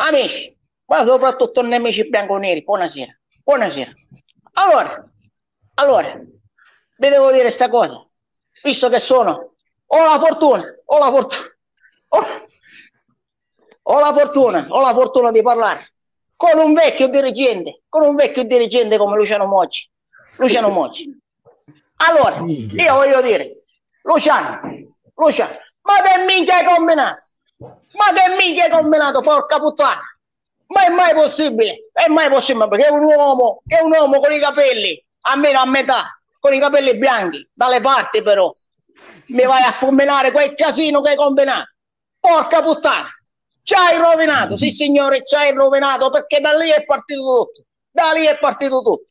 Amici, ma soprattutto nemici bianco-neri, buonasera, buonasera. Allora, vi devo dire questa cosa, visto che sono, ho la fortuna di parlare con un vecchio dirigente come Luciano Moggi. Allora, io voglio dire, Luciano, ma che minchia hai combinato? Porca puttana! Ma è mai possibile, perché è un uomo con i capelli, almeno a metà, con i capelli bianchi, dalle parti però, mi vai a combinare quel casino che hai combinato. Porca puttana! Ci hai rovinato, sì signore, ci hai rovinato, perché da lì è partito tutto.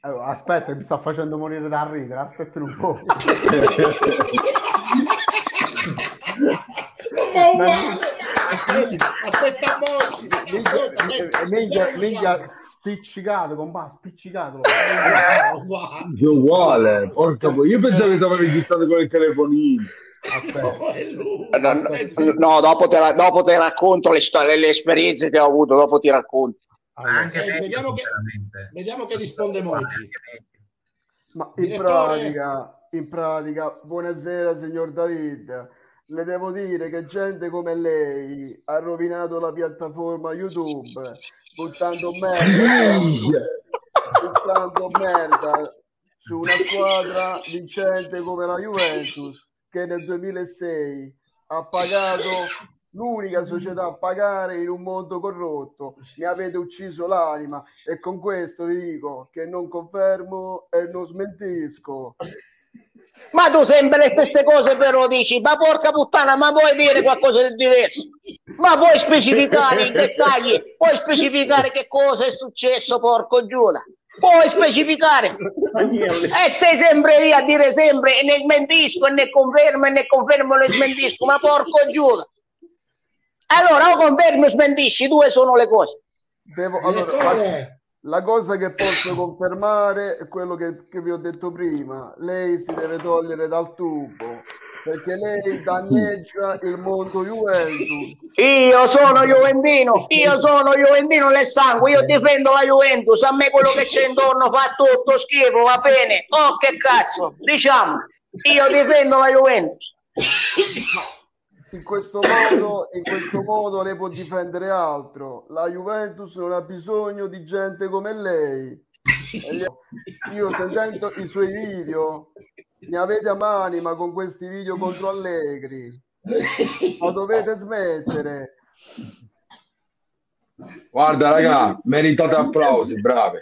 Allora, aspetta, mi sta facendo morire da ridere, aspetta un po'. Aspetta Moggi, Minchia spiccicato, compà, spiccicato. Uguale, porca boia. Io pensavo che stava registrando con il telefonino. No, dopo te racconto le esperienze che ho avuto, dopo ti racconto. Allora, anche vediamo che risponde Moggi. Ma in pratica, buonasera signor David, le devo dire che gente come lei ha rovinato la piattaforma YouTube buttando merda su una squadra vincente come la Juventus, che nel 2006 ha pagato, l'unica società a pagare in un mondo corrotto. Mi avete ucciso l'anima, e con questo vi dico che non confermo e non smentisco. Ma tu sempre le stesse cose però dici, ma porca puttana, ma vuoi dire qualcosa di diverso? Ma vuoi specificare in dettagli? Puoi specificare che cosa è successo, porco Giuda? Puoi specificare? E sei sempre lì a dire sempre, e ne smentisco, e ne confermo, e ne smentisco, ma porco Giuda! Allora o confermi o smentisci, due sono le cose. La cosa che posso confermare è quello che vi ho detto prima: lei si deve togliere dal tubo, perché lei danneggia il mondo Juventus. Io sono Juventino nel sangue, io difendo la Juventus, a me quello che c'è intorno fa tutto schifo, va bene? Oh, che cazzo, diciamo, io difendo la Juventus. In questo modo lei può difendere altro. La Juventus non ha bisogno di gente come lei. Io sentendo i suoi video ne avete a mani, ma con questi video contro Allegri, ma dovete smettere. Guarda raga, meritate applausi, brave.